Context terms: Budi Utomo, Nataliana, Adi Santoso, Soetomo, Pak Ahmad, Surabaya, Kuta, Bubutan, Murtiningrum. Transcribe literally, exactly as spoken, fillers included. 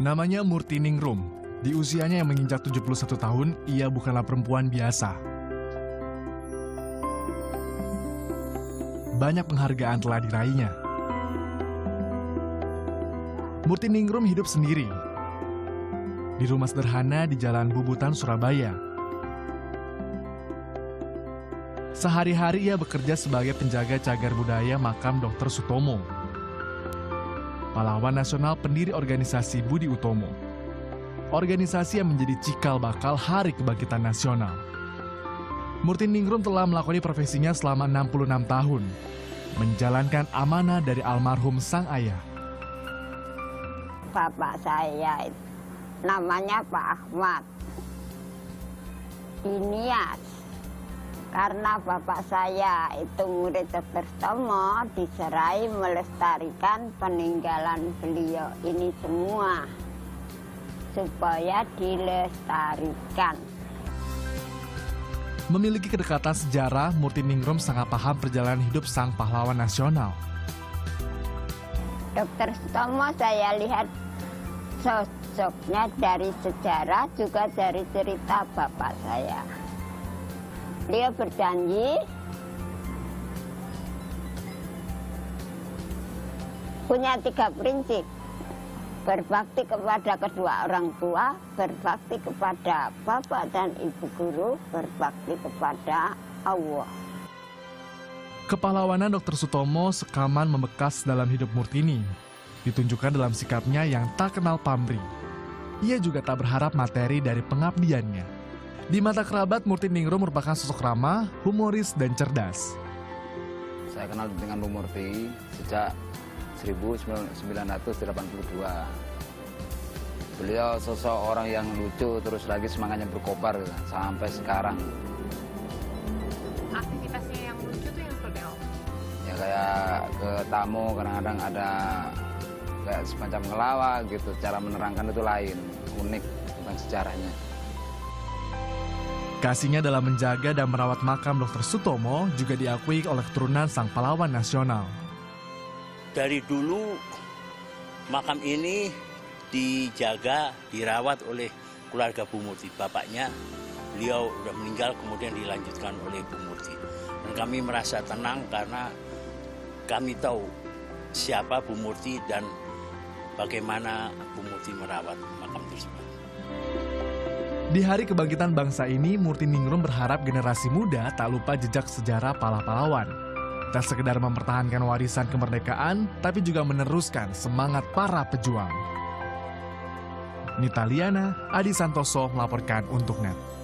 Namanya Murtiningrum. Di usianya yang menginjak tujuh puluh satu tahun, ia bukanlah perempuan biasa. Banyak penghargaan telah diraihnya. Murtiningrum hidup sendiri di rumah sederhana di Jalan Bubutan, Surabaya. Sehari-hari ia bekerja sebagai penjaga cagar budaya makam Doktor Soetomo, pahlawan nasional pendiri organisasi Budi Utomo, organisasi yang menjadi cikal bakal Hari Kebangkitan Nasional. Murtiningrum telah melakoni profesinya selama enam puluh enam tahun, menjalankan amanah dari almarhum sang ayah. Bapak saya namanya Pak Ahmad. Inias, karena bapak saya itu murid Doktor Soetomo, diserai melestarikan peninggalan beliau ini semua supaya dilestarikan. Memiliki kedekatan sejarah, Murtiningrum sangat paham perjalanan hidup sang pahlawan nasional. Doktor Soetomo saya lihat sosoknya dari sejarah, juga dari cerita bapak saya. Beliau berjanji punya tiga prinsip. Berbakti kepada kedua orang tua, berbakti kepada bapak dan ibu guru, berbakti kepada Allah. Kepahlawanan Doktor Soetomo sekaman membekas dalam hidup Murtini. Ditunjukkan dalam sikapnya yang tak kenal pamrih. Ia juga tak berharap materi dari pengabdiannya. Di mata kerabat, Murtiningrum merupakan sosok ramah, humoris, dan cerdas. Saya kenal dengan Bu Murti sejak seribu sembilan ratus delapan puluh dua. Beliau sosok orang yang lucu, terus lagi semangatnya berkobar sampai sekarang. Aktivitasnya yang lucu tuh yang seperti apa? Ya kayak ke tamu kadang-kadang ada kayak semacam ngelawak gitu, cara menerangkan itu lain, unik tentang sejarahnya. Kasihnya dalam menjaga dan merawat makam Doktor Soetomo juga diakui oleh keturunan sang pahlawan nasional. Dari dulu makam ini dijaga, dirawat oleh keluarga Bu Murti. Bapaknya, beliau sudah meninggal, kemudian dilanjutkan oleh Bu Murti. Dan kami merasa tenang karena kami tahu siapa Bu Murti dan bagaimana Bu Murti merawat makam tersebut. Di Hari Kebangkitan Bangsa ini, Murtiningrum berharap generasi muda tak lupa jejak sejarah pahlawan. Tak sekedar mempertahankan warisan kemerdekaan, tapi juga meneruskan semangat para pejuang. Nataliana, Adi Santoso melaporkan untuk N E T.